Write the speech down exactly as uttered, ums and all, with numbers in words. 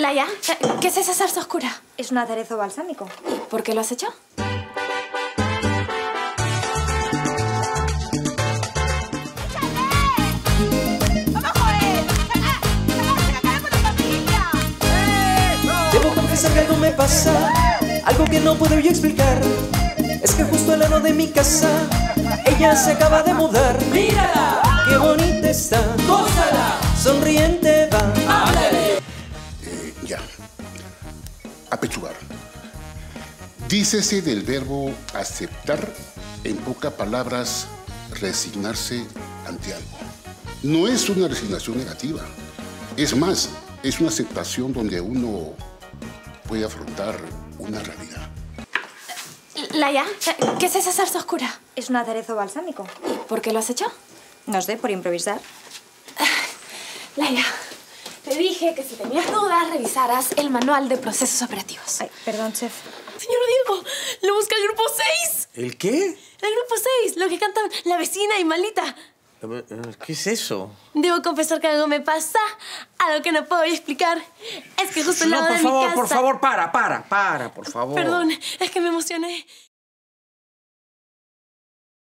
Laia, ¿qué es esa salsa oscura? Es un aderezo balsámico. ¿Por qué lo has hecho? Debo confesar que algo me pasa, algo que no puedo yo explicar. Es que justo al lado de mi casa, ella se acaba de mudar. ¡Mírala! ¡Qué bonita está! ¡Gózala! Sonriente va. ¡Ándale! Eh, ya. Apechugar. Dícese del verbo aceptar, en pocas palabras, resignarse ante algo. No es una resignación negativa. Es más, es una aceptación donde uno puede afrontar una realidad. Laia, ¿qué es esa salsa oscura? Es un aderezo balsámico. ¿Por qué lo has hecho? No sé, por improvisar. Laia, te dije que si tenías dudas revisaras el manual de procesos operativos. Ay, perdón, chef. Señor Diego, lo busca el grupo seis. ¿El qué? El grupo seis, lo que cantan La Vecina y Malita. ¿Qué es eso? Debo confesar que algo me pasa, algo que no puedo explicar. Es que justo al lado de mi casa... No, por favor, por favor, para, para, para, por favor. Perdón, es que me emocioné.